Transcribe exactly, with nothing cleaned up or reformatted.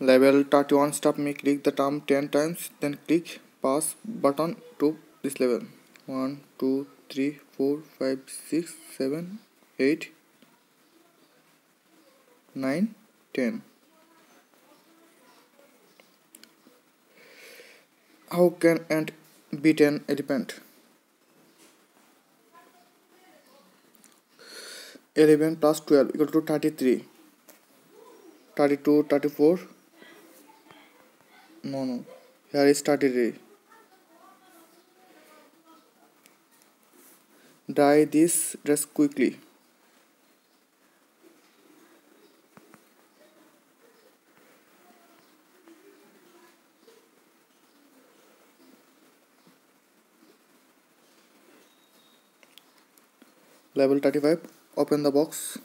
label thirty-one stop me, click the term ten times, then click pass button to this label. One two three four five six seven eight nine ten. How can ant beat an elephant? eleven plus twelve equal to thirty-three. thirty-two, thirty-four. No, no. Here is thirty-three. Dye this dress quickly. Label thirty-five. Open the box.